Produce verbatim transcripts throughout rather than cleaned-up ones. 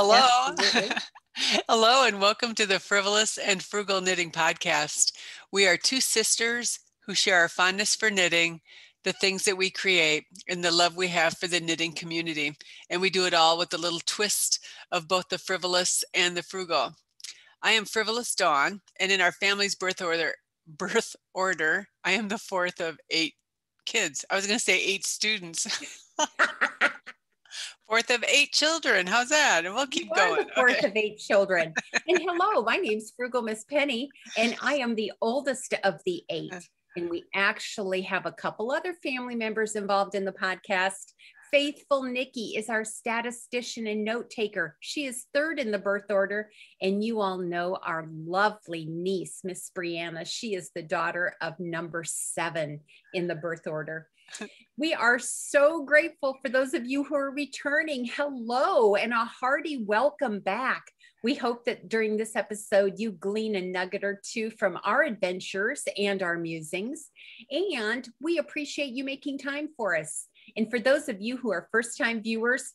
Hello. Yes, hello, and welcome to the Frivolous and Frugal Knitting Podcast. We are two sisters who share our fondness for knitting, the things that we create, and the love we have for the knitting community. And we do it all with a little twist of both the frivolous and the frugal. I am Frivolous Dawn, and in our family's birth order, birth order, I am the fourth of eight kids. I was going to say eight students. Fourth of eight children. How's that? And we'll keep you going. Fourth okay. of eight children. And hello, my name's Frugal Miss Penny, and I am the oldest of the eight. And we actually have a couple other family members involved in the podcast. Faithful Nikki is our statistician and note taker. She is third in the birth order. And you all know our lovely niece, Miss Brianna. She is the daughter of number seven in the birth order. We are so grateful for those of you who are returning. Hello, and a hearty welcome back. We hope that during this episode, you glean a nugget or two from our adventures and our musings, and we appreciate you making time for us. And for those of you who are first-time viewers,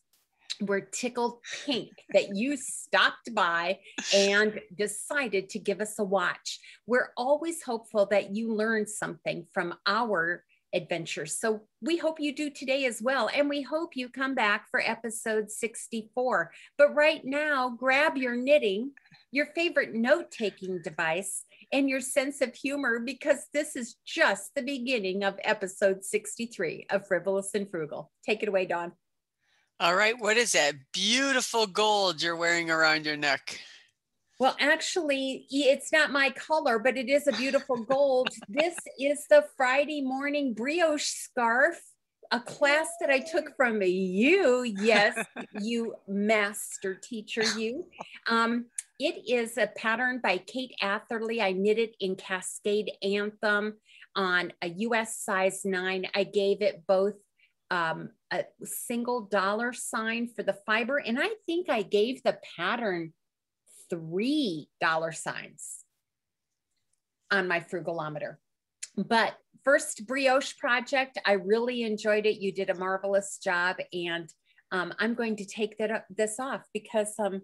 we're tickled pink that you stopped by and decided to give us a watch. We're always hopeful that you learned something from our adventures. So we hope you do today as well. And we hope you come back for episode sixty-four. But right now, grab your knitting, your favorite note-taking device, and your sense of humor, because this is just the beginning of episode sixty-three of Frivolous and Frugal. Take it away, Dawn. All right. What is that beautiful gold you're wearing around your neck? Well, actually, it's not my color, but it is a beautiful gold. This is the Friday morning brioche scarf, a class that I took from you. Yes, you master teacher, you. Um, it is a pattern by Kate Atherley. I knit it in Cascade Anthem on a U S size nine. I gave it both um, a single dollar sign for the fiber, and I think I gave the pattern three dollar signs on my frugalometer. But first brioche project, I really enjoyed it. You did a marvelous job, and um, I'm going to take that up, this off because um,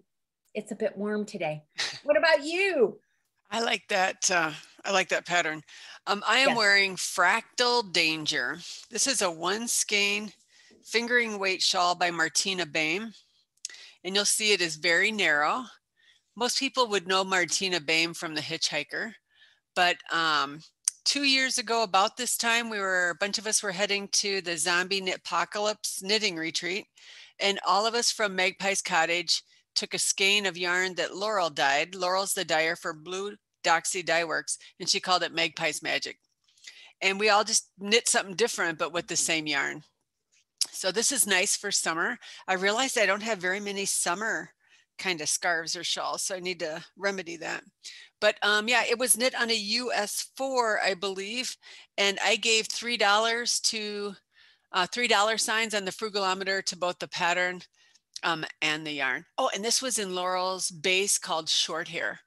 it's a bit warm today. What about you? I like that. Uh, I like that pattern. Um, I am yes. wearing Fractal Danger. This is a one skein fingering weight shawl by Martina Behm, and you'll see it is very narrow. Most people would know Martina Behm from The Hitchhiker, but um, two years ago about this time, we were, a bunch of us were heading to the Zombie Knitpocalypse knitting retreat, and all of us from Magpie's Cottage took a skein of yarn that Laurel dyed. Laurel's the dyer for Blue Doxy Dye Works, and she called it Magpie's Magic. And we all just knit something different, but with the same yarn. So this is nice for summer. I realized I don't have very many summer kind of scarves or shawls, so I need to remedy that. But um, yeah, it was knit on a U S four, I believe, and I gave three dollars to uh, three dollar signs on the frugalometer to both the pattern um, and the yarn. Oh, and this was in Laurel's base called Short Hair,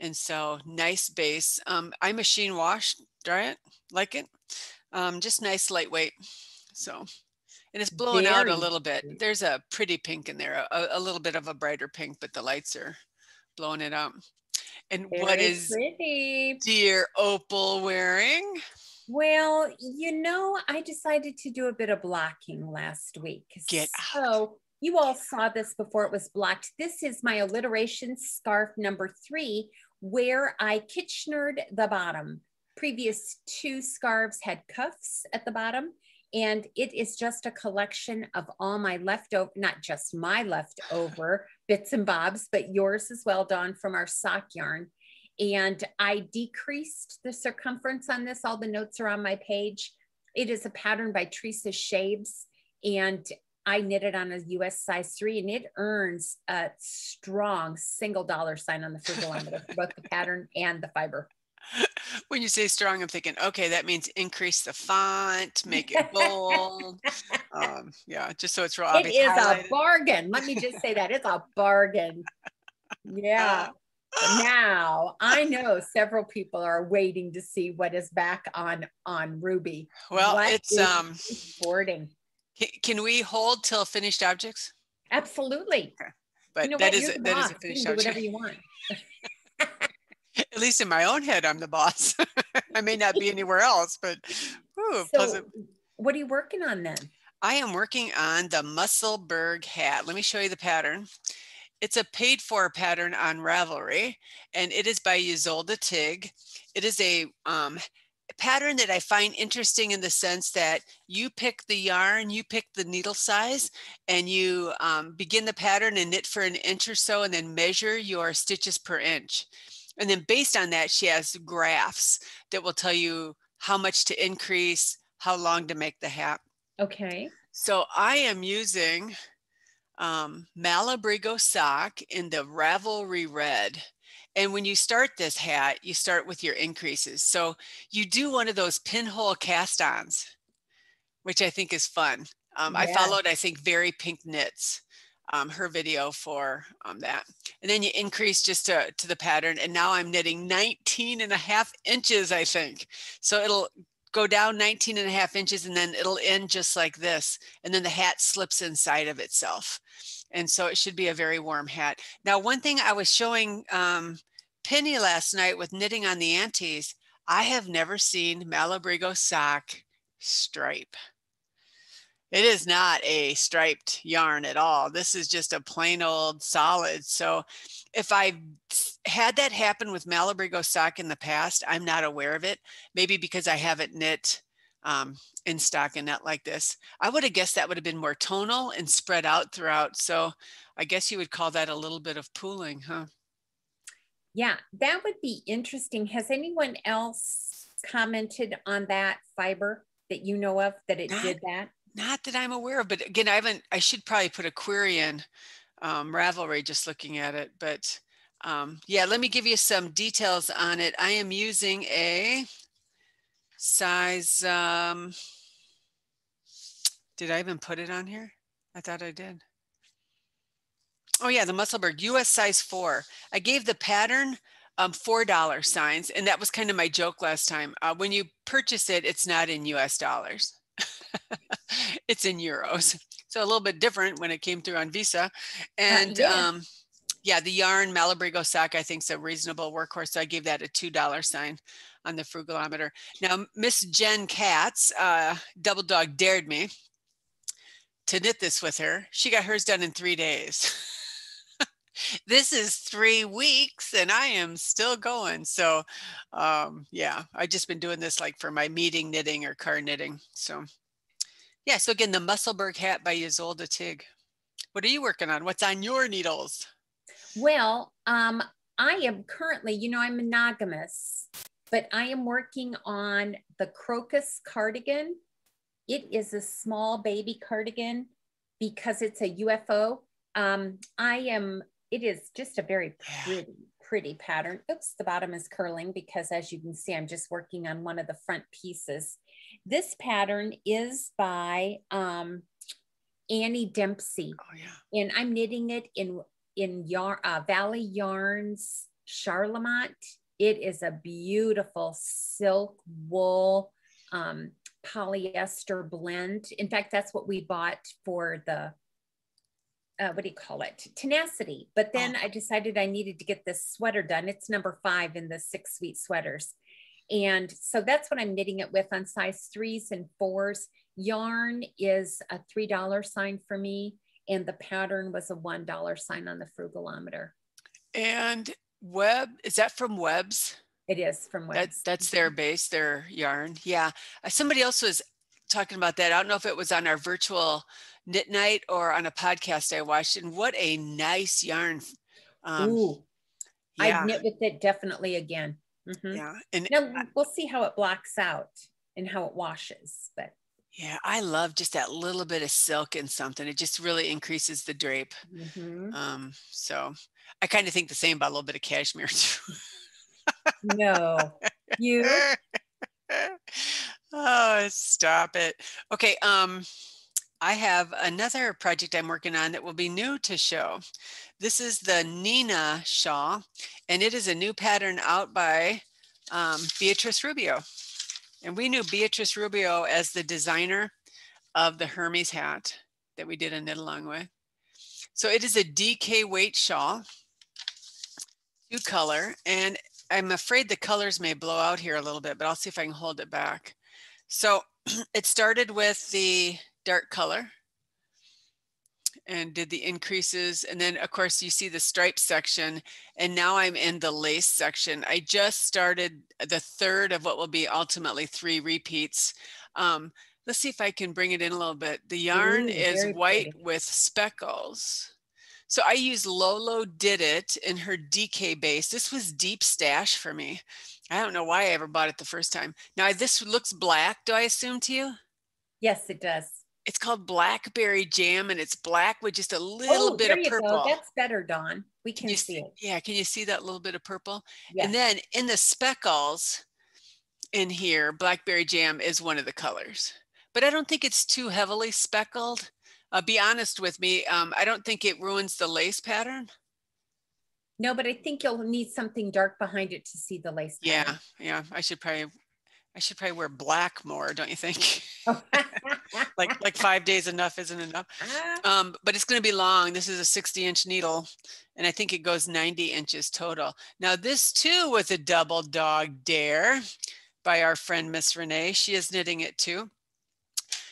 and so nice base. Um, I machine wash, dry it, like it, um, just nice, lightweight. So. And it's blowing Very out a little bit. There's a pretty pink in there, a, a little bit of a brighter pink, but the lights are blowing it up. And Very what is pretty. Dear Opal wearing? Well, you know, I decided to do a bit of blocking last week. Get so out. You all saw this before it was blocked. This is my alliteration scarf number three, where I Kitchenered the bottom. Previous two scarves had cuffs at the bottom. And it is just a collection of all my leftover, not just my leftover bits and bobs, but yours as well, Dawn, from our sock yarn. And I decreased the circumference on this. All the notes are on my page. It is a pattern by Theresa Schabes, and I knit it on a U S size three, and it earns a strong single dollar sign on the frugalometer for both the pattern and the fiber. When you say strong, I'm thinking, okay, that means increase the font, make it bold. um, yeah, just so it's real obvious. It is highlighted. A bargain. Let me just say that. It's a bargain. Yeah. Uh, now, I know several people are waiting to see what is back on, on Ruby. Well, what it's um, boarding. Can we hold till finished objects? Absolutely. Okay. But you know that, is a, that is a finished do whatever you want. At least in my own head, I'm the boss. I may not be anywhere else, but ooh, so pleasant. What are you working on then? I am working on the Musselburgh hat. Let me show you the pattern. It's a paid for pattern on Ravelry, and it is by Ysolda Teague. It is a um, pattern that I find interesting in the sense that you pick the yarn, you pick the needle size, and you um, begin the pattern and knit for an inch or so, and then measure your stitches per inch. And then based on that, she has graphs that will tell you how much to increase, how long to make the hat. Okay. So I am using um, Malabrigo sock in the Ravelry red. And when you start this hat, you start with your increases. So you do one of those pinhole cast-ons, which I think is fun. Um, yeah. I followed, I think, Very Pink Knits. Um, her video for um, that. And then you increase just to, to the pattern. And now I'm knitting nineteen and a half inches, I think. So it'll go down nineteen and a half inches, and then it'll end just like this. And then the hat slips inside of itself. And so it should be a very warm hat. Now, one thing I was showing um, Penny last night with Knitting on the Aunties, I have never seen Malabrigo sock stripe. It is not a striped yarn at all. This is just a plain old solid. So if I had that happen with Malabrigo sock in the past, I'm not aware of it. Maybe because I haven't knit um, in stockinette like this. I would have guessed that would have been more tonal and spread out throughout. So I guess you would call that a little bit of pooling, huh? Yeah, that would be interesting. Has anyone else commented on that fiber that you know of that it did that? Not that I'm aware of, but again, I haven't, I should probably put a query in um, Ravelry just looking at it, but um, yeah, let me give you some details on it. I am using a size, um, did I even put it on here? I thought I did. Oh yeah, the Musselburgh, U S size four. I gave the pattern um, four dollar signs, and that was kind of my joke last time. Uh, when you purchase it, it's not in U S dollars. It's in euros, so a little bit different when it came through on Visa. And yeah, um, yeah the yarn Malabrigo sock I think is a reasonable workhorse, so I gave that a two dollar sign on the frugalometer. Now Miss Jen Katz uh, double dog dared me to knit this with her. She got hers done in three days. This is three weeks and I am still going. So um, yeah, I've just been doing this like for my meeting knitting or car knitting. So yeah, so again, the Musselburgh hat by Ysolda Teague. What are you working on? What's on your needles? Well, um, I am currently, you know, I'm monogamous, but I am working on the crocus cardigan. It is a small baby cardigan because it's a U F O. Um, I am... It is just a very pretty, pretty pattern. Oops, the bottom is curling because as you can see, I'm just working on one of the front pieces. This pattern is by um, Annie Dempsey. Oh, yeah. And I'm knitting it in, in yarn, uh, Valley Yarns Charlemont. It is a beautiful silk, wool, um, polyester blend. In fact, that's what we bought for the Uh, what do you call it? Tenacity. But then oh. I decided I needed to get this sweater done. It's number five in the six sweet sweaters. And so that's what I'm knitting it with on size threes and fours. Yarn is a three dollar sign for me. And the pattern was a one dollar sign on the frugalometer. And web, is that from Webs? It is from Webs. That, that's their base, their yarn. Yeah. Uh, somebody else was talking about that. I don't know if it was on our virtual knit night or on a podcast I watched, and what a nice yarn. Um, Ooh, yeah. I'd knit with it definitely again. Mm-hmm. Yeah, and now I, we'll see how it blocks out and how it washes. But yeah, I love just that little bit of silk and something. It just really increases the drape. Mm-hmm. Um, so I kind of think the same about a little bit of cashmere too. No, you. Oh, stop it. Okay. Um, I have another project I'm working on that will be new to show. This is the Nina shawl, and it is a new pattern out by um, Beatrice Rubio. And we knew Beatrice Rubio as the designer of the Hermes hat that we did a knit along with. So it is a D K weight shawl, two color, and I'm afraid the colors may blow out here a little bit, but I'll see if I can hold it back. So it started with the dark color and did the increases. And then of course you see the stripe section, and now I'm in the lace section. I just started the third of what will be ultimately three repeats. Um, let's see if I can bring it in a little bit. The yarn Ooh, is white pretty. with speckles. So I use Lolo Did It in her D K base. This was deep stash for me. I don't know why I ever bought it the first time. Now this looks black, do I assume, to you? Yes, it does. It's called Blackberry Jam, and it's black with just a little oh, bit there of purple. You go. That's better, Dawn. We can, can you see, see it. Yeah, can you see that little bit of purple? Yes. And then in the speckles in here, Blackberry Jam is one of the colors. But I don't think it's too heavily speckled. Uh, be honest with me, um, I don't think it ruins the lace pattern. No, but I think you'll need something dark behind it to see the lace pattern. Yeah, yeah, I should probably, I should probably wear black more, don't you think? like like five days enough isn't enough. Um, but it's gonna be long. This is a sixty inch needle, and I think it goes ninety inches total. Now this too was a double dog dare by our friend Miss Renee. She is knitting it too.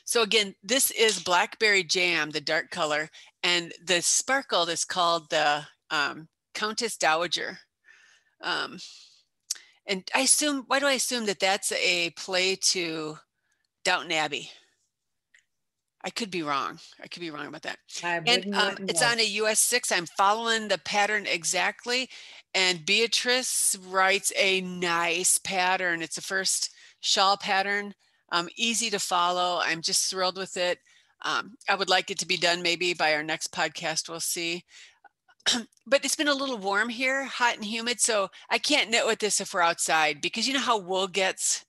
So again, this is Blackberry Jam, the dark color, and the sparkle is called the um, Countess Dowager. Um, and I assume, why do I assume that that's a play to Downton Abbey? I could be wrong. I could be wrong about that. And um, it's on a U S six. I'm following the pattern exactly. And Beatrice writes a nice pattern. It's the first shawl pattern. Um, easy to follow. I'm just thrilled with it. Um, I would like it to be done maybe by our next podcast. We'll see. But it's been a little warm here, hot and humid. So I can't knit with this if we're outside, because you know how wool gets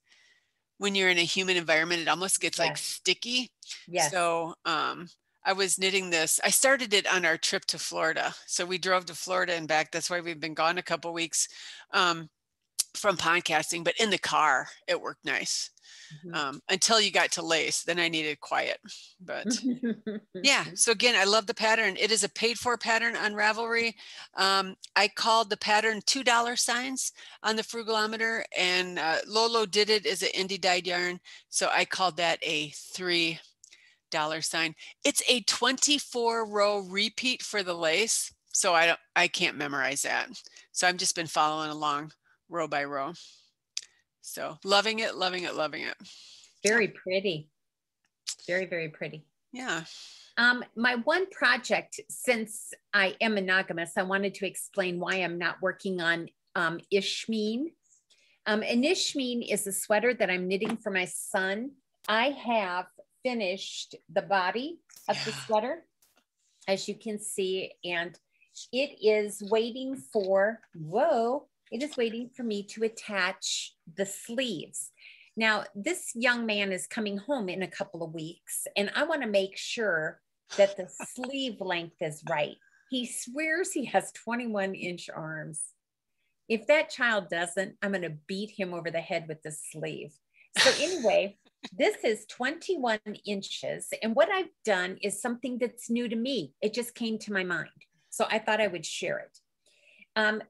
when you're in a humid environment, it almost gets yes. like sticky. Yes. So um, I was knitting this. I started it on our trip to Florida. So we drove to Florida and back. That's why we've been gone a couple weeks um, from podcasting, but in the car, it worked nice. Mm-hmm. Um, until you got to lace, then I needed quiet, but yeah. So again, I love the pattern. It is a paid for pattern on Ravelry. Um, I called the pattern two dollar signs on the Frugalometer, and uh, Lolo Did It is an indie dyed yarn. So I called that a three dollar sign. It's a twenty-four row repeat for the lace. So I don't, I can't memorize that. So I've just been following along row by row. So loving it, loving it, loving it. Very pretty. Very, very pretty. Yeah. Um, my one project, since I am monogamous, I wanted to explain why I'm not working on um, Inishmeane. Um, Inishmeane is a sweater that I'm knitting for my son. I have finished the body of yeah. the sweater, as you can see, and it is waiting for, whoa, it is waiting for me to attach the sleeves. Now, this young man is coming home in a couple of weeks, and I want to make sure that the sleeve length is right. He swears he has twenty-one inch arms. If that child doesn't, I'm going to beat him over the head with the sleeve. So anyway, this is twenty-one inches. And what I've done is something that's new to me. It just came to my mind. So I thought I would share it. Um,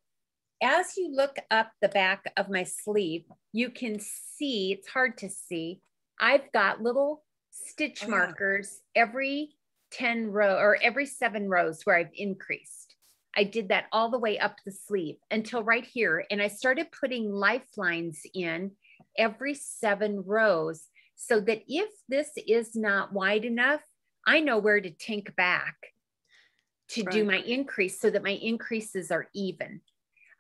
As you look up the back of my sleeve, you can see, it's hard to see, I've got little stitch oh, markers yeah. every ten row or every seven rows where I've increased. I did that all the way up the sleeve until right here. And I started putting lifelines in every seven rows so that if this is not wide enough, I know where to tink back to right. do my increase so that my increases are even.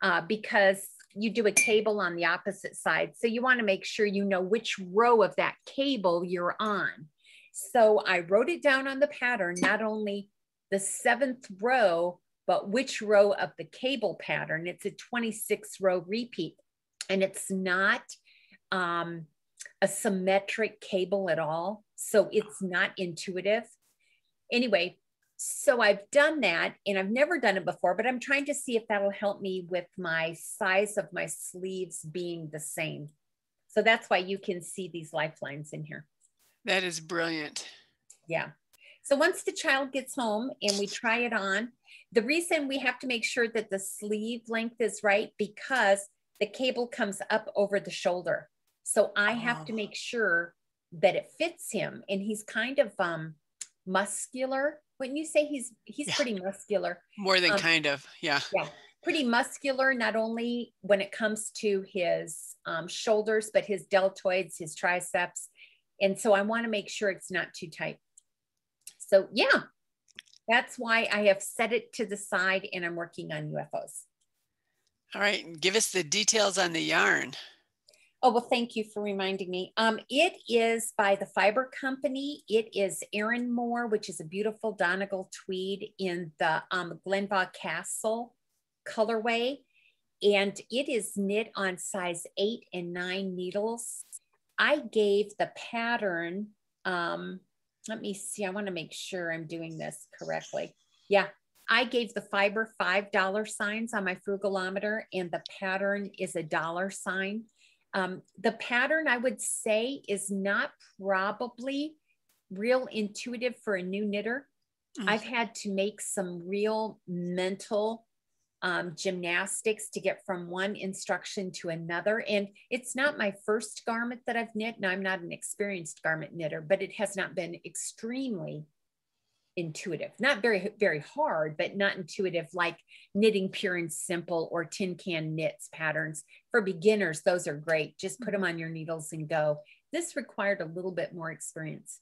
Uh, because you do a cable on the opposite side. So you want to make sure you know which row of that cable you're on. So I wrote it down on the pattern, not only the seventh row, but which row of the cable pattern. It's a twenty-six row repeat, and it's not um, a symmetric cable at all. So it's not intuitive. Anyway, so I've done that, and I've never done it before, but I'm trying to see if that'll help me with my size of my sleeves being the same. So that's why you can see these lifelines in here. That is brilliant. Yeah. So once the child gets home and we try it on, the reason we have to make sure that the sleeve length is right, because the cable comes up over the shoulder. So I have oh. to make sure that it fits him. And he's kind of um, muscular. Wouldn't you say he's he's yeah. pretty muscular? More than um, kind of, yeah. Yeah, pretty muscular, not only when it comes to his um, shoulders, but his deltoids, his triceps. And so I want to make sure it's not too tight. So yeah, that's why I have set it to the side and I'm working on U F Os. All right, give us the details on the yarn. Oh, well, thank you for reminding me. Um, it is by the Fiber Company. It is Erin Moore, which is a beautiful Donegal tweed in the um, Glenvaugh Castle colorway. And it is knit on size eight and nine needles. I gave the pattern, um, let me see, I want to make sure I'm doing this correctly. Yeah, I gave the fiber five dollar signs on my frugalometer, and the pattern is a dollar sign. Um, the pattern, I would say, is not probably real intuitive for a new knitter. Mm-hmm. I've had to make some real mental um, gymnastics to get from one instruction to another. And it's not my first garment that I've knit, and I'm not an experienced garment knitter, but it has not been extremely intuitive. Not very, very hard, but not intuitive like knitting pure and simple or tin can knits patterns. For beginners, those are great. Just put them on your needles and go. This required a little bit more experience.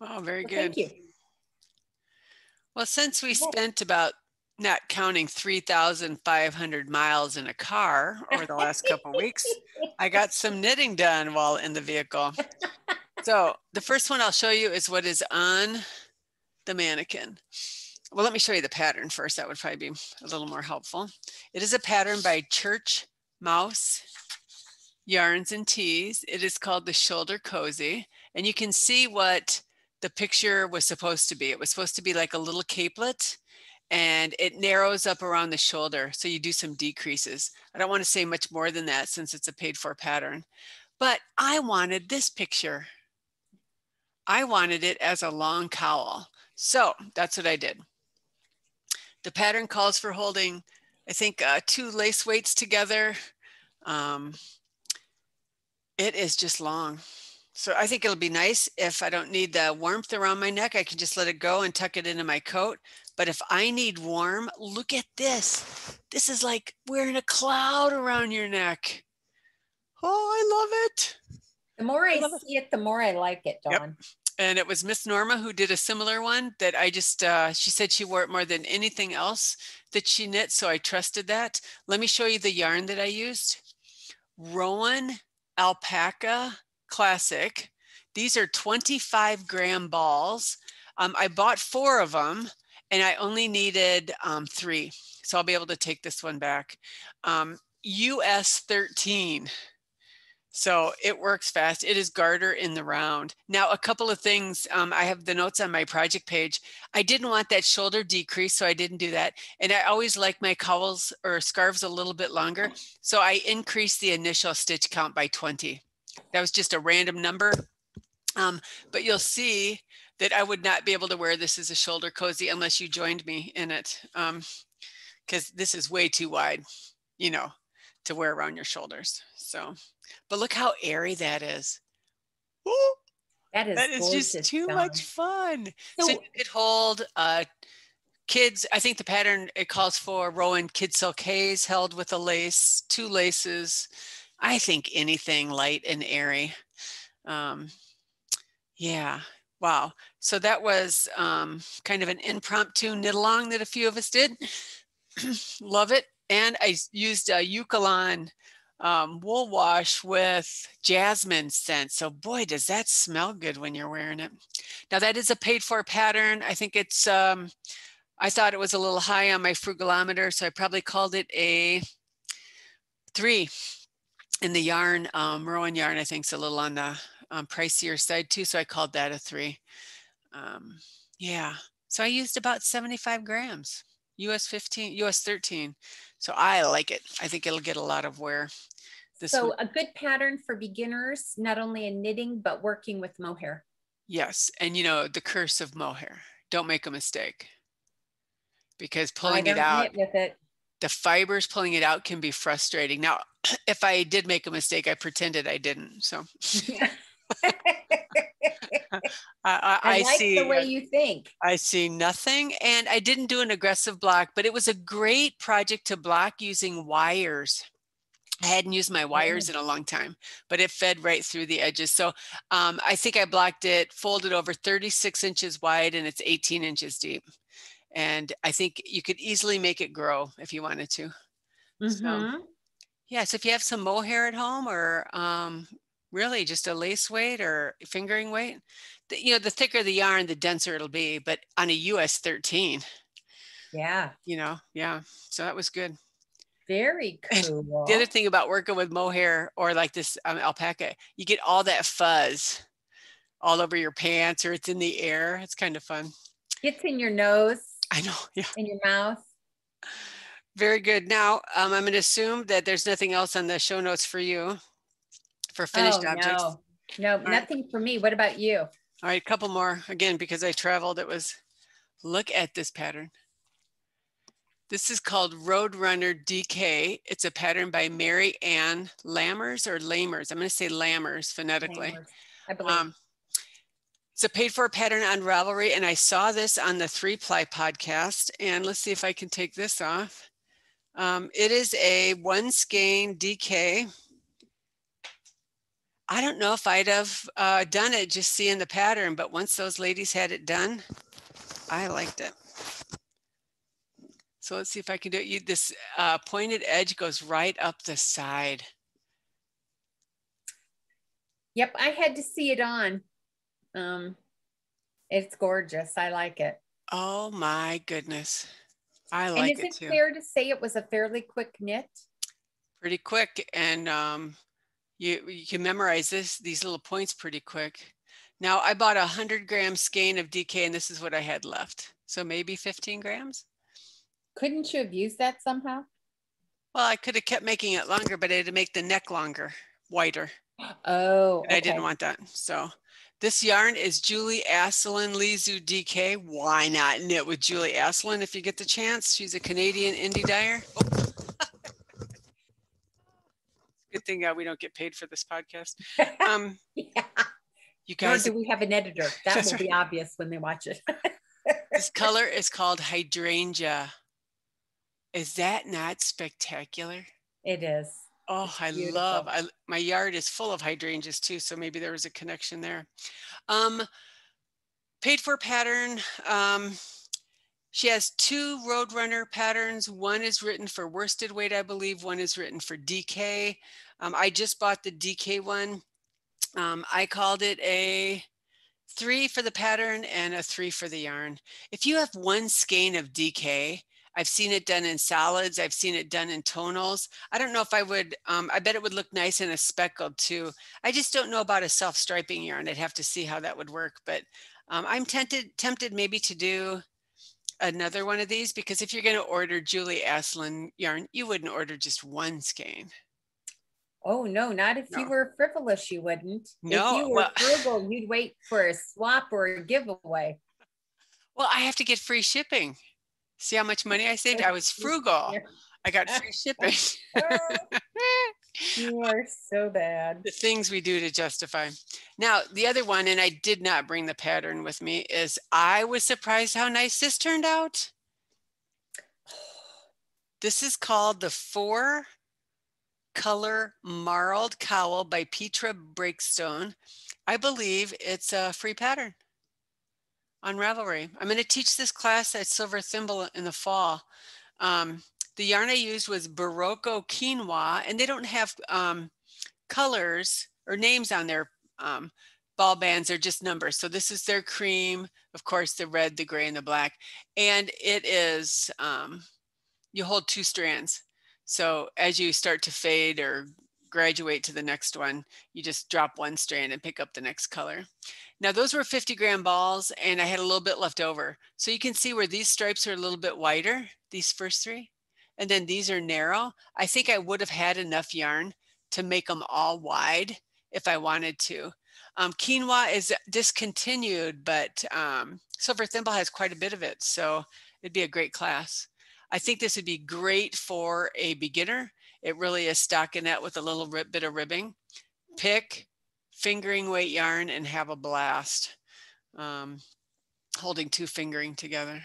Oh, very well, good. Thank you. Well, since we yeah. spent about, not counting three thousand five hundred miles in a car over the last couple of weeks, I got some knitting done while in the vehicle. So the first one I'll show you is what is on the mannequin. Well, let me show you the pattern first. That would probably be a little more helpful. It is a pattern by Church Mouse Yarns and Tees. It is called the Shoulder Cozy. And you can see what the picture was supposed to be. It was supposed to be like a little capelet, and it narrows up around the shoulder. So you do some decreases. I don't want to say much more than that since it's a paid for pattern, but I wanted this picture. I wanted it as a long cowl. So that's what I did. The pattern calls for holding, I think, uh, two lace weights together. Um, it is just long. So I think it'll be nice if I don't need the warmth around my neck. I can just let it go and tuck it into my coat. But if I need warm, look at this. This is like wearing a cloud around your neck. Oh, I love it. The more I, I see it. it, the more I like it, Dawn. Yep. And it was Miss Norma who did a similar one that I just, uh, she said she wore it more than anything else that she knit, so I trusted that. Let me show you the yarn that I used. Rowan Alpaca Classic. These are twenty-five gram balls. Um, I bought four of them and I only needed um, three. So I'll be able to take this one back. Um, U S thirteen. So it works fast. It is garter in the round. Now, a couple of things. Um, I have the notes on my project page. I didn't want that shoulder decrease, so I didn't do that. And I always like my cowls or scarves a little bit longer. So I increased the initial stitch count by twenty. That was just a random number. Um, but you'll see that I would not be able to wear this as a shoulder cozy unless you joined me in it. Um, 'cause this is way too wide, you know, to wear around your shoulders. So, but look how airy that is. Ooh, that is, that is just too done. much fun. So, so you could hold uh, kids, I think the pattern, it calls for Rowan Kid Silk Haze held with a lace, two laces. I think anything light and airy. Um, yeah, wow. So that was um, kind of an impromptu knit along that a few of us did. Love it. And I used a Eucalon um, wool wash with jasmine scent. So boy, does that smell good when you're wearing it. Now that is a paid for pattern. I think it's, um, I thought it was a little high on my frugalometer. So I probably called it a three. And the yarn, um, Rowan yarn, I think is a little on the um, pricier side too. So I called that a three. Um, yeah. So I used about seventy-five grams. U S fifteen, U S thirteen. So I like it. I think it'll get a lot of wear. This so week. A good pattern for beginners, not only in knitting, but working with mohair. Yes. And you know, the curse of mohair, don't make a mistake, because pulling it out with it, the fibers pulling it out can be frustrating. Now, if I did make a mistake, I pretended I didn't. So yeah. I, I, I like see the way you think. I see nothing. And I didn't do an aggressive block, but it was a great project to block using wires. I hadn't used my wires in a long time, but it fed right through the edges. So um, I think I blocked it, folded over thirty-six inches wide, and it's eighteen inches deep. And I think you could easily make it grow if you wanted to. Mm-hmm. So, yeah, so if you have some mohair at home, or um, really just a lace weight or fingering weight, the, you know, the thicker the yarn, the denser it'll be, but on a U S thirteen. Yeah. You know, yeah. So that was good. Very cool. The other thing about working with mohair, or like this um, alpaca, you get all that fuzz all over your pants, or it's in the air. It's kind of fun. It's in your nose. I know. Yeah. In your mouth. Very good. Now, um, I'm going to assume that there's nothing else on the show notes for you for finished oh, objects. No, no all nothing right. for me. What about you? All right. A couple more. Again, because I traveled, it was, look at this pattern. This is called Roadrunner D K. It's a pattern by Mary Ann Lammers or Lammers. I'm going to say Lammers phonetically. Lammers, I believe. Um, it's a paid for pattern on Ravelry, and I saw this on the Three Ply podcast. And let's see if I can take this off. Um, it is a one skein D K. I don't know if I'd have uh, done it just seeing the pattern, but once those ladies had it done, I liked it. So let's see if I can do it. You, this uh, pointed edge goes right up the side. Yep, I had to see it on. Um, it's gorgeous. I like it. Oh my goodness. I like it too. And is it fair to say it was a fairly quick knit? Pretty quick. And um, you, you can memorize this, these little points pretty quick. Now I bought a one hundred gram skein of D K, and this is what I had left. So maybe fifteen grams. Couldn't you have used that somehow? Well, I could have kept making it longer, but I had to make the neck longer, wider. Oh, okay. I didn't want that. So this yarn is Julie Asselin Lizu D K. Why not knit with Julie Asselin if you get the chance? She's a Canadian indie dyer. Oh. Good thing uh, we don't get paid for this podcast. Um, yeah. You guys, or do we have an editor? That will be obvious when they watch it. This color is called Hydrangea. Is that not spectacular? It is. Oh, I Beautiful. love, I, my yard is full of hydrangeas too, so maybe there was a connection there. Um, paid for pattern. Um, she has two Roadrunner patterns. One is written for worsted weight, I believe. One is written for D K. Um, I just bought the D K one. Um, I called it a three for the pattern and a three for the yarn. If you have one skein of D K, I've seen it done in solids. I've seen it done in tonals. I don't know if I would, um, I bet it would look nice in a speckled too. I just don't know about a self-striping yarn. I'd have to see how that would work, but um, I'm tempted tempted maybe to do another one of these, because if you're gonna order Julie Asselin yarn, you wouldn't order just one skein. Oh no, not if no. you were frivolous, you wouldn't. No. If you were well, frugal, you'd wait for a swap or a giveaway. Well, I have to get free shipping. See how much money I saved? I was frugal. I got free shipping. You are so bad. The things we do to justify. Now, the other one, and I did not bring the pattern with me, is I was surprised how nice this turned out. This is called the Four Color Marled Cowl by Petra Breakstone. I believe it's a free pattern on Ravelry. I'm going to teach this class at Silver Thimble in the fall. Um, the yarn I used was Barocco Quinoa, and they don't have um, colors or names on their um, ball bands. They're just numbers. So this is their cream, of course, the red, the gray, and the black. And it is, um, you hold two strands. So as you start to fade or graduate to the next one, you just drop one strand and pick up the next color. Now those were fifty gram balls, and I had a little bit left over. So you can see where these stripes are a little bit wider, these first three, and then these are narrow. I think I would have had enough yarn to make them all wide if I wanted to. Um, quinoa is discontinued, but um, Silver Thimble has quite a bit of it, so it'd be a great class. I think this would be great for a beginner. It really is stockinette with a little rib, bit of ribbing. Pick fingering weight yarn and have a blast. Um, holding two fingering together.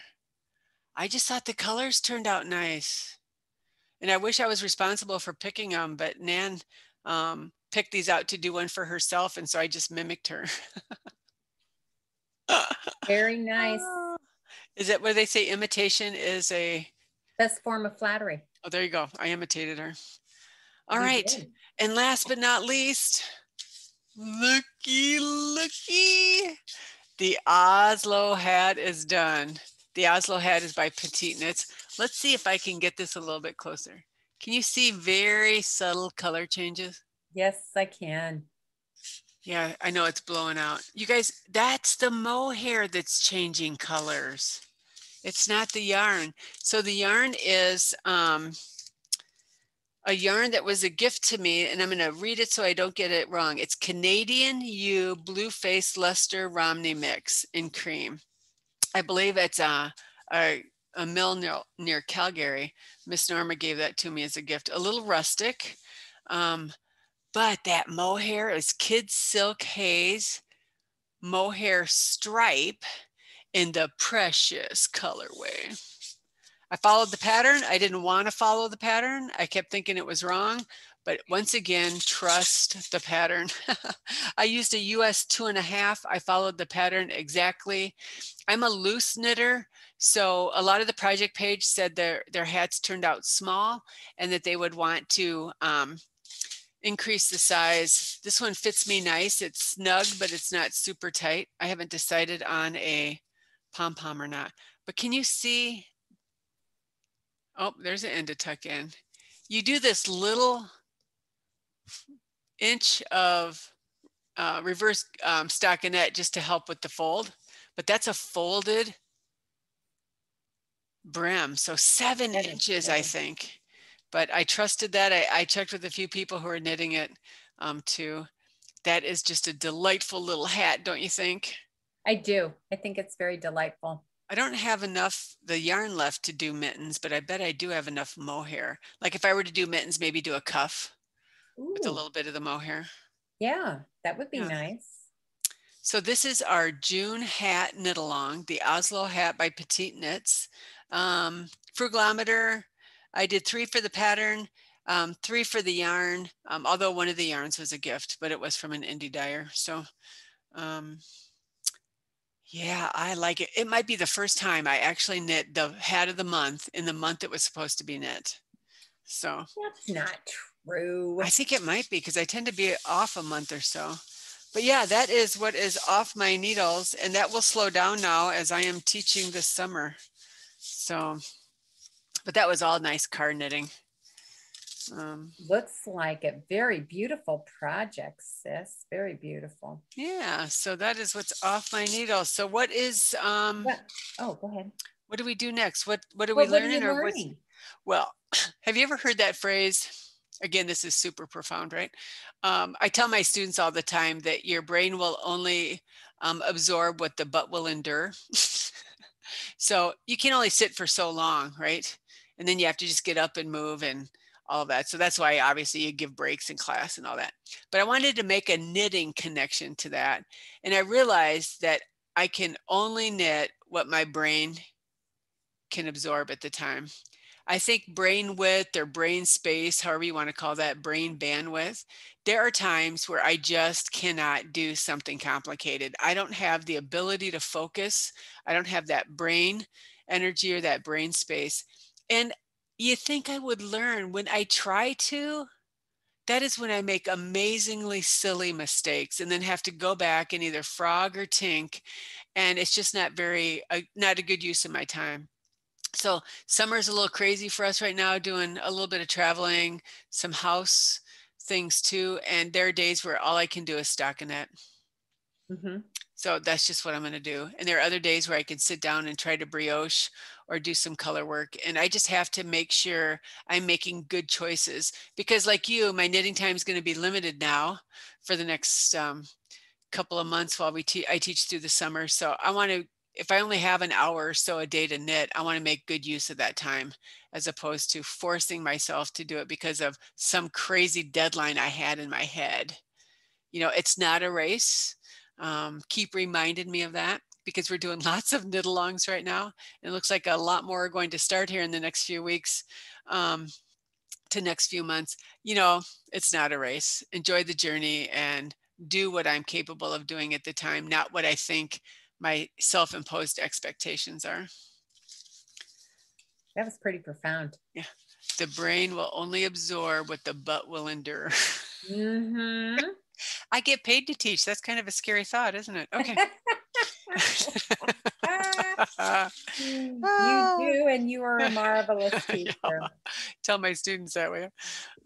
I just thought the colors turned out nice. And I wish I was responsible for picking them, but Nan um, picked these out to do one for herself. And so I just mimicked her. Very nice. Is it where they say imitation is a best form of flattery? Oh, there you go. I imitated her. All you right. Did. And last but not least, looky, looky. The Oslo hat is done. The Oslo hat is by Petite Knits. Let's see if I can get this a little bit closer. Can you see very subtle color changes? Yes, I can. Yeah, I know it's blowing out. You guys, that's the mohair that's changing colors. It's not the yarn. So the yarn is um, a yarn that was a gift to me, and I'm going to read it so I don't get it wrong. It's Canadian U Blue Face Luster Romney Mix in cream. I believe it's a, a, a mill near, near Calgary. Miss Norma gave that to me as a gift. A little rustic, um, but that mohair is Kid Silk Haze mohair stripe in the precious colorway. I followed the pattern. I didn't want to follow the pattern. I kept thinking it was wrong, but once again, trust the pattern. I used a U S two and a half. I followed the pattern exactly. I'm a loose knitter, so a lot of the project page said their, their hats turned out small and that they would want to um, increase the size. This one fits me nice. It's snug, but it's not super tight. I haven't decided on a pom-pom or not, but can you see? Oh, there's an end to tuck in. You do this little inch of uh, reverse um, stockinette just to help with the fold, but that's a folded brim. So seven that inches, I think, but I trusted that. I, I checked with a few people who are knitting it um, too. That is just a delightful little hat, don't you think? I do. I think it's very delightful. I don't have enough the yarn left to do mittens, but I bet I do have enough mohair. Like if I were to do mittens, maybe do a cuff Ooh. With a little bit of the mohair. Yeah, that would be yeah. nice. So this is our June hat knit along, the Oslo hat by Petite Knits. Um, Frugalometer, I did three for the pattern, um, three for the yarn, um, although one of the yarns was a gift, but it was from an indie dyer. So, um, yeah, I like it. It might be the first time I actually knit the hat of the month in the month it was supposed to be knit. So that's not true. I think it might be because I tend to be off a month or so. But yeah, that is what is off my needles, and that will slow down now as I am teaching this summer. So, but that was all nice card knitting. Um, Looks like a very beautiful project, sis. Very beautiful. Yeah. So that is what's off my needle. So what is? Um, what? Oh, go ahead. What do we do next? What What are well, we learning? What are you or learning? Well, have you ever heard that phrase? Again, this is super profound, right? Um, I tell my students all the time that your brain will only um, absorb what the butt will endure. So you can only sit for so long, right? And then you have to just get up and move and all of that. So that's why obviously you give breaks in class and all that. But I wanted to make a knitting connection to that. And I realized that I can only knit what my brain can absorb at the time. I think brain width or brain space, however you want to call that, brain bandwidth. There are times where I just cannot do something complicated. I don't have the ability to focus. I don't have that brain energy or that brain space. And you think I would learn when I try to, that is when I make amazingly silly mistakes and then have to go back and either frog or tink. And it's just not very, uh, not a good use of my time. So summer's a little crazy for us right now, doing a little bit of traveling, some house things too. And there are days where all I can do is stockinette. Mm-hmm. So that's just what I'm going to do. And there are other days where I can sit down and try to brioche or do some color work. And I just have to make sure I'm making good choices because like you, my knitting time is going to be limited now for the next um, couple of months while we te- I teach through the summer. So I want to, if I only have an hour or so a day to knit, I want to make good use of that time, as opposed to forcing myself to do it because of some crazy deadline I had in my head. You know, it's not a race. Um, keep reminding me of that, because we're doing lots of knit alongs right now. It looks like a lot more are going to start here in the next few weeks, um, to next few months. You know, it's not a race. Enjoy the journey and do what I'm capable of doing at the time, not what I think my self-imposed expectations are. That was pretty profound. Yeah. The brain will only absorb what the butt will endure. Mm-hmm. I get paid to teach. That's kind of a scary thought, isn't it? Okay. You do, and you are a marvelous teacher. Tell my students that way.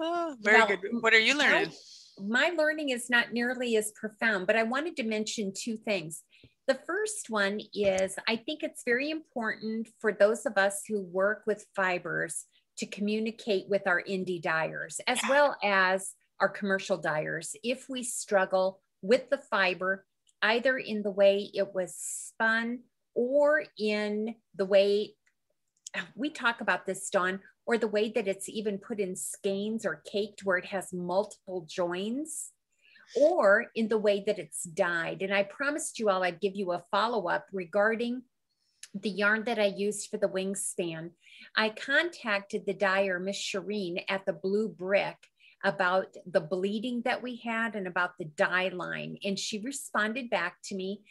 Oh, very well, good. What are you learning? My, my learning is not nearly as profound, but I wanted to mention two things. The first one is, I think it's very important for those of us who work with fibers to communicate with our indie dyers, as yeah. well as our commercial dyers, if we struggle with the fiber, either in the way it was spun or in the way, we talk about this, Dawn, or the way that it's even put in skeins or caked where it has multiple joins, or in the way that it's dyed. And I promised you all I'd give you a follow-up regarding the yarn that I used for the wingspan. I contacted the dyer, Miss Shireen, at the Blue Brick about the bleeding that we had and about the dye line. And she responded back to me.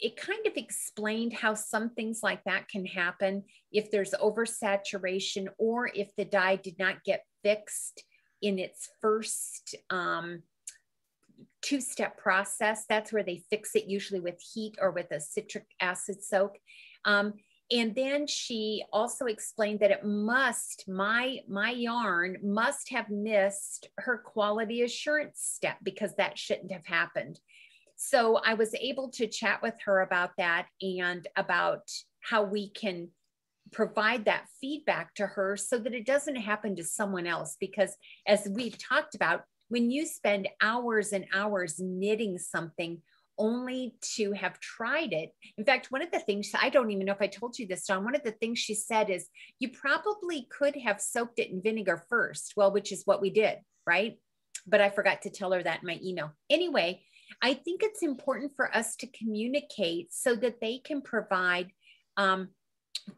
It kind of explained how some things like that can happen if there's oversaturation or if the dye did not get fixed in its first um, two-step process. That's where they fix it, usually with heat or with a citric acid soak. Um, And then she also explained that it must, my, my yarn must have missed her quality assurance step, because that shouldn't have happened. So I was able to chat with her about that and about how we can provide that feedback to her so that it doesn't happen to someone else. Because as we've talked about, when you spend hours and hours knitting something, only to have tried it. In fact, one of the things, I don't even know if I told you this, Dawn, one of the things she said is, you probably could have soaked it in vinegar first. Well, which is what we did, right? But I forgot to tell her that in my email. Anyway, I think it's important for us to communicate so that they can provide um,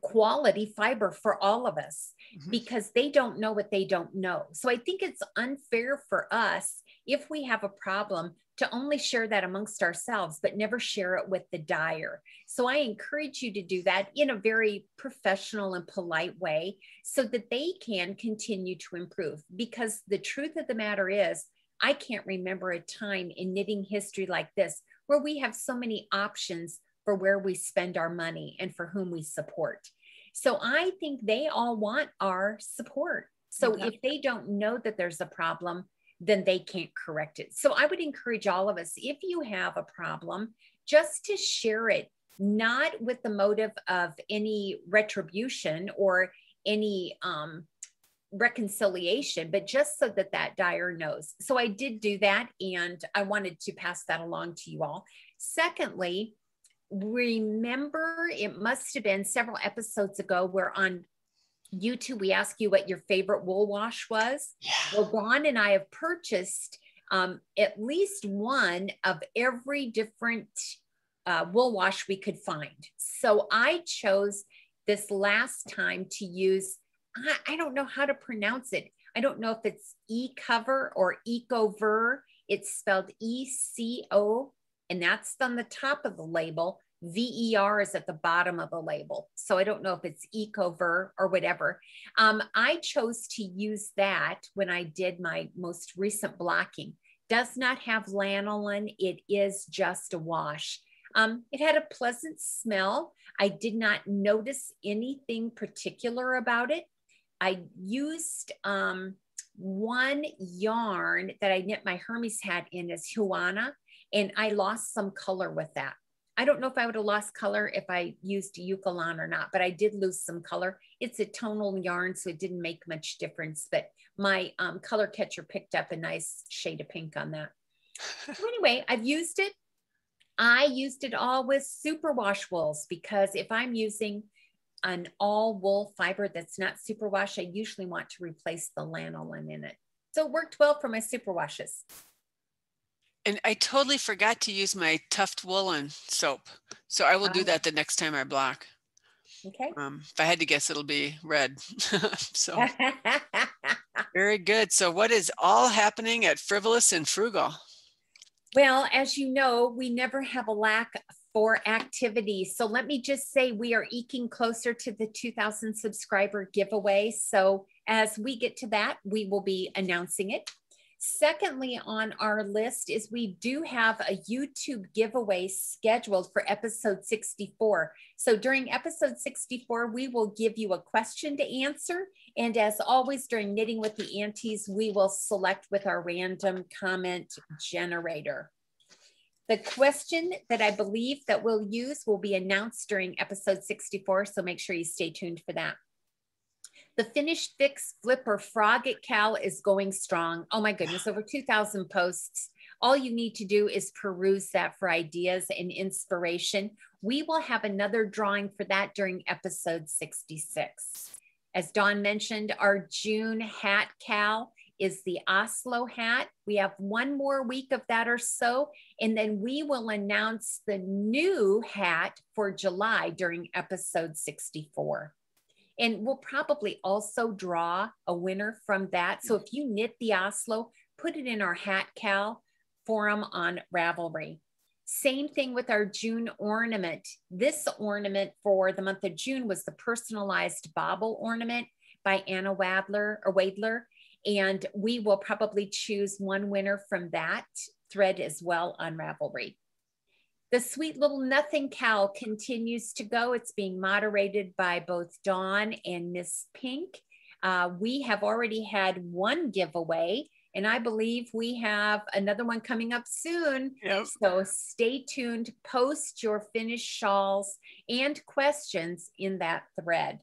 quality fiber for all of us, mm-hmm. because they don't know what they don't know. So I think it's unfair for us, if we have a problem, to only share that amongst ourselves, but never share it with the dyer. So I encourage you to do that in a very professional and polite way so that they can continue to improve. Because the truth of the matter is, I can't remember a time in knitting history like this where we have so many options for where we spend our money and for whom we support. So I think they all want our support. So okay. if they don't know that there's a problem, then they can't correct it. So I would encourage all of us, if you have a problem, just to share it, not with the motive of any retribution or any um, reconciliation, but just so that that dyer knows. So I did do that, and I wanted to pass that along to you all. Secondly, remember, it must have been several episodes ago where on YouTube, we ask you what your favorite wool wash was. Yeah. Well, Dawn and I have purchased um, at least one of every different uh, wool wash we could find. So I chose this last time to use, I, I don't know how to pronounce it. I don't know if it's Ecover or Ecover. It's spelled E C O, and that's on the top of the label. V E R is at the bottom of the label. So I don't know if it's Ecover or whatever. Um, I chose to use that when I did my most recent blocking. Does not have lanolin. It is just a wash. Um, it had a pleasant smell. I did not notice anything particular about it. I used um, one yarn that I knit my Hermes hat in is Juana, and I lost some color with that. I don't know if I would have lost color if I used Eucalon or not, but I did lose some color. It's a tonal yarn, so it didn't make much difference, but my um, color catcher picked up a nice shade of pink on that. So anyway, I've used it. I used it all with superwash wools, because if I'm using an all wool fiber that's not superwash, I usually want to replace the lanolin in it. So it worked well for my superwashes. And I totally forgot to use my tuft woolen soap. So I will do that the next time I block. Okay. Um, if I had to guess, it'll be red. So very good. So what is all happening at Frivolous and Frugal? Well, as you know, we never have a lack for activity. So let me just say we are eking closer to the two thousand subscriber giveaway. So as we get to that, we will be announcing it. Secondly, on our list is we do have a YouTube giveaway scheduled for episode sixty-four. So during episode sixty-four, we will give you a question to answer. And as always, during Knitting with the Aunties, we will select with our random comment generator. The question that I believe that we'll use will be announced during episode sixty-four. So make sure you stay tuned for that. The Finish Fix Flipper Frog It Cal is going strong. Oh my goodness, over two thousand posts. All you need to do is peruse that for ideas and inspiration. We will have another drawing for that during episode sixty-six. As Dawn mentioned, our June hat cal is the Oslo hat. We have one more week of that or so, and then we will announce the new hat for July during episode sixty-four. And we'll probably also draw a winner from that. So if you knit the Oslo, put it in our Hat Cal forum on Ravelry. Same thing with our June ornament. This ornament for the month of June was the personalized bobble ornament by Anna Wadler or Wadler. And we will probably choose one winner from that thread as well on Ravelry. The Sweet Little Nothing Cal continues to go. It's being moderated by both Dawn and Miss Pink. Uh, we have already had one giveaway, and I believe we have another one coming up soon. Yep. So stay tuned, post your finished shawls and questions in that thread.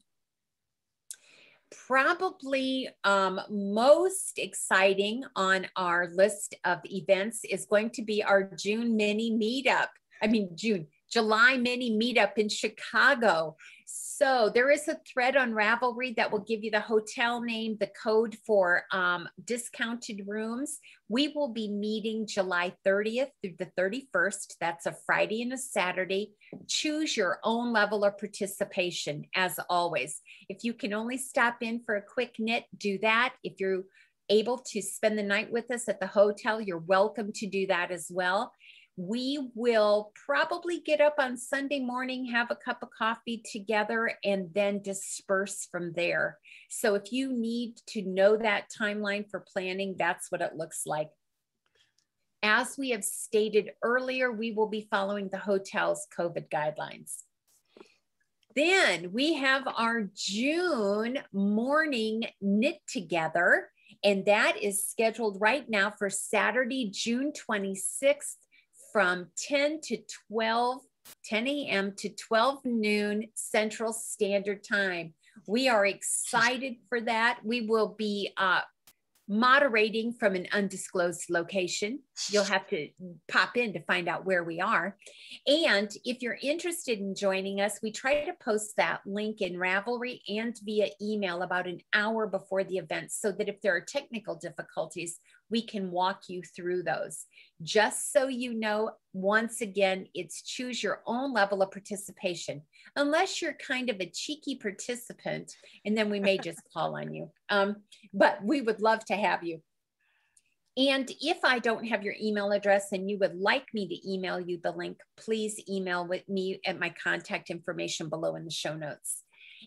Probably um, most exciting on our list of events is going to be our June mini meetup. I mean, June, July mini meetup in Chicago. So there is a thread on Ravelry that will give you the hotel name, the code for um, discounted rooms. We will be meeting July thirtieth through the thirty-first. That's a Friday and a Saturday. Choose your own level of participation, as always. If you can only stop in for a quick knit, do that. If you're able to spend the night with us at the hotel, you're welcome to do that as well. We will probably get up on Sunday morning, have a cup of coffee together, and then disperse from there. So if you need to know that timeline for planning, that's what it looks like. As we have stated earlier, we will be following the hotel's COVID guidelines. Then we have our June morning knit together, and that is scheduled right now for Saturday, June twenty-sixth. From ten to twelve, ten a m to twelve noon Central Standard Time. We are excited for that. We will be uh, moderating from an undisclosed location. You'll have to pop in to find out where we are. And if you're interested in joining us, we try to post that link in Ravelry and via email about an hour before the event, so that if there are technical difficulties, we can walk you through those. Just so you know, once again, it's choose your own level of participation, unless you're kind of a cheeky participant, and then we may just call on you. Um, but we would love to have you. And if I don't have your email address and you would like me to email you the link, please email with me at my contact information below in the show notes.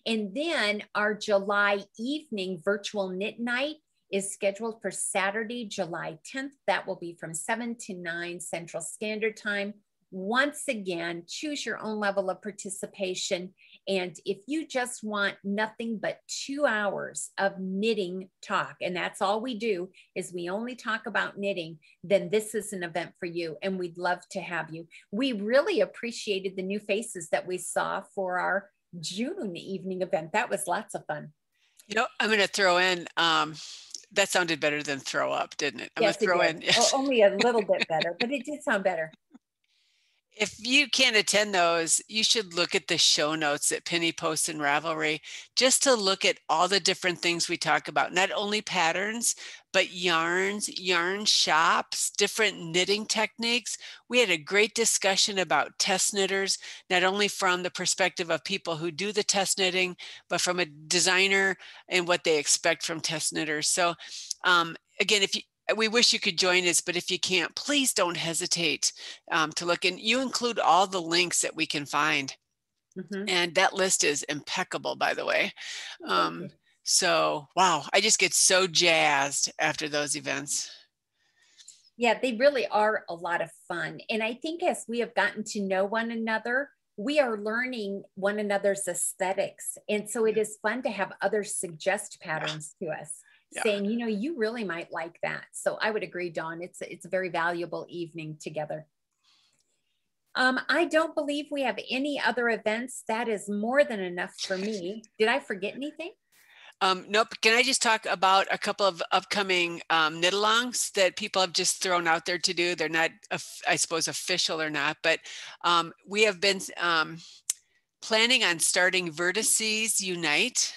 And then our July evening virtual knit night is scheduled for Saturday, July tenth. That will be from seven to nine Central Standard Time. Once again, choose your own level of participation. And if you just want nothing but two hours of knitting talk, and that's all we do, is we only talk about knitting, then this is an event for you, and we'd love to have you. We really appreciated the new faces that we saw for our June evening event. That was lots of fun. You know, I'm going to throw in... Um... That sounded better than throw up, didn't it? I'm yes, gonna throw it in. Yes. Only a little bit better, but it did sound better. If you can't attend those, you should look at the show notes that Penny posts in Ravelry, just to look at all the different things we talk about, not only patterns, but yarns, yarn shops, different knitting techniques. We had a great discussion about test knitters, not only from the perspective of people who do the test knitting, but from a designer and what they expect from test knitters. So um, again, if you, we wish you could join us, but if you can't, please don't hesitate um, to look. And you include all the links that we can find. Mm-hmm. And that list is impeccable, by the way. Um, so, wow, I just get so jazzed after those events. Yeah, they really are a lot of fun. And I think as we have gotten to know one another, we are learning one another's aesthetics. And so it is fun to have others suggest patterns yeah. to us. Yeah. Saying, you know, you really might like that. So I would agree, Dawn, it's, it's a very valuable evening together. Um, I don't believe we have any other events. That is more than enough for me. Did I forget anything? Um, nope. Can I just talk about a couple of upcoming um, knit-alongs that people have just thrown out there to do? They're not, I suppose, official or not, but um, we have been um, planning on starting Vertices Unite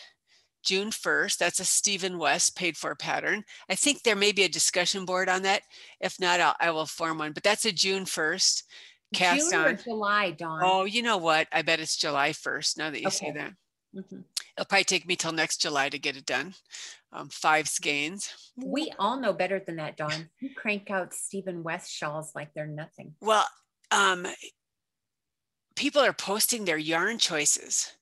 June first, that's a Stephen West paid for pattern. I think there may be a discussion board on that. If not, I'll, I will form one, but that's a June first cast June on. Or July, Dawn? Oh, you know what? I bet it's July first now that you okay. say that. Mm-hmm. It'll probably take me till next July to get it done. Um, five skeins. We all know better than that, Dawn. You crank out Stephen West shawls like they're nothing. Well, um, people are posting their yarn choices.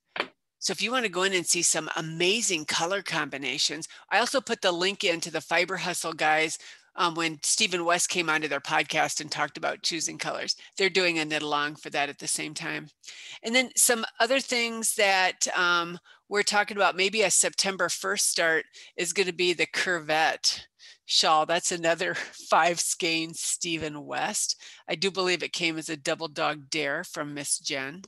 So if you want to go in and see some amazing color combinations, I also put the link into the Fiber Hustle guys um, when Stephen West came onto their podcast and talked about choosing colors. They're doing a knit along for that at the same time. And then some other things that um, we're talking about, maybe a September first start is going to be the Curvette shawl. That's another five skein Stephen West. I do believe it came as a double dog dare from Miss Jen.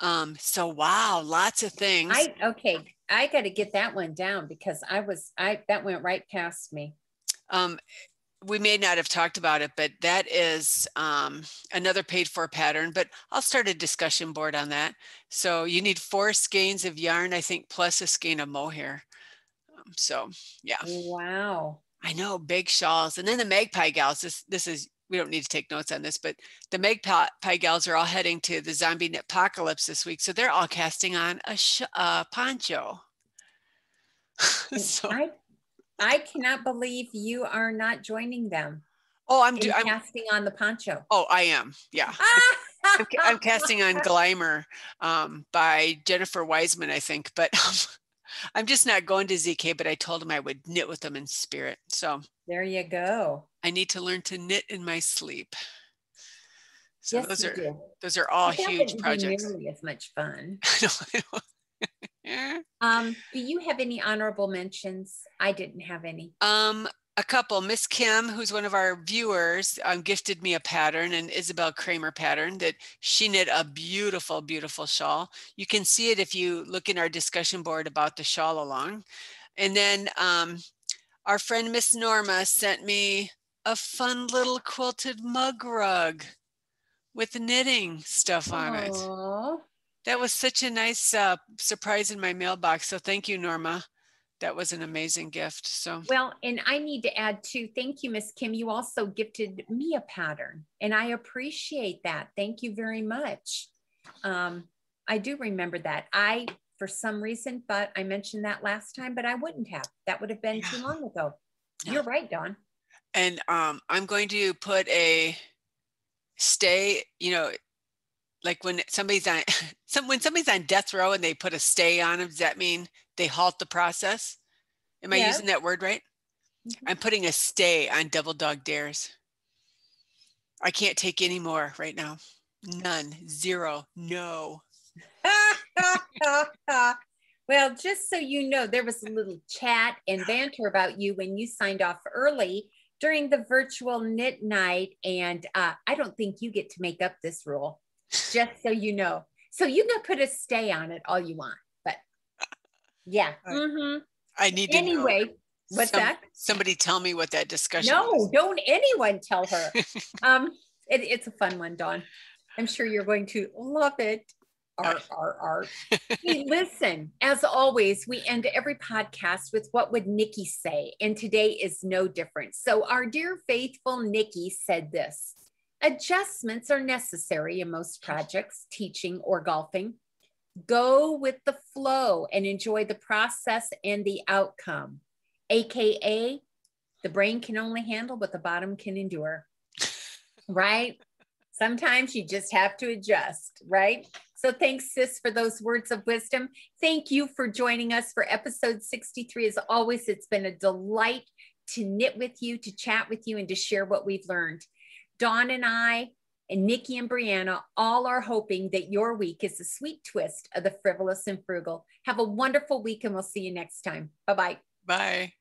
Um, so, wow, lots of things. I, okay. I got to get that one down because I was, I, that went right past me. Um, we may not have talked about it, but that is, um, another paid for pattern, but I'll start a discussion board on that. So you need four skeins of yarn, I think, plus a skein of mohair. Um, so yeah. Wow. I know, big shawls. And then the Magpie gals, this, this is, we don't need to take notes on this, but the Magpie gals are all heading to the Zombie Knitpocalypse this week. So they're all casting on a sh uh, poncho. So. I, I cannot believe you are not joining them. Oh, I'm, I'm casting on the poncho. Oh, I am. Yeah. I'm, I'm casting on Glimmer um, by Jennifer Wiseman, I think, but um, I'm just not going to Z K, but I told him I would knit with them in spirit. So there you go. I need to learn to knit in my sleep. So yes, those are do. those are all huge projects. Nearly as much fun. I know, I know. um, do you have any honorable mentions? I didn't have any. Um, a couple. Miss Kim, who's one of our viewers, um, gifted me a pattern, an Isabel Kramer pattern that she knit a beautiful, beautiful shawl. You can see it if you look in our discussion board about the shawl along. And then um, our friend Miss Norma sent me a fun little quilted mug rug with knitting stuff on it. Aww. That was such a nice uh, surprise in my mailbox. So thank you, Norma. That was an amazing gift. So well, and I need to add too, thank you, Miss Kim. You also gifted me a pattern and I appreciate that. Thank you very much. Um, I do remember that. I, for some reason, but I mentioned that last time, but I wouldn't have. That would have been yeah. too long ago. Yeah. You're right, Dawn. And um, I'm going to put a stay, you know, like when somebody's on, some, when somebody's on death row and they put a stay on them, does that mean they halt the process? Am yeah. I using that word right? Mm-hmm. I'm putting a stay on Double Dog Dares. I can't take any more right now. None, zero, no. Well, just so you know, there was a little chat and banter about you when you signed off early during the virtual knit night. And uh, I don't think you get to make up this rule, just so you know. So you can put a stay on it all you want, but yeah. Mm-hmm. I need to anyway, know. What's Some, that? Somebody tell me what that discussion No, was. Don't anyone tell her. um, It, it's a fun one, Dawn. I'm sure you're going to love it. R, R, R. Hey, listen, as always, we end every podcast with what would Nikki say? And today is no different. So our dear faithful Nikki said this: adjustments are necessary in most projects, teaching or golfing. Go with the flow and enjoy the process and the outcome. A K A the brain can only handle what the bottom can endure, right? Sometimes you just have to adjust, right? So thanks, sis, for those words of wisdom. Thank you for joining us for episode sixty-three. As always, it's been a delight to knit with you, to chat with you, and to share what we've learned. Dawn and I, and Nikki and Brianna, all are hoping that your week is a sweet twist of the frivolous and frugal. Have a wonderful week, and we'll see you next time. Bye-bye. Bye.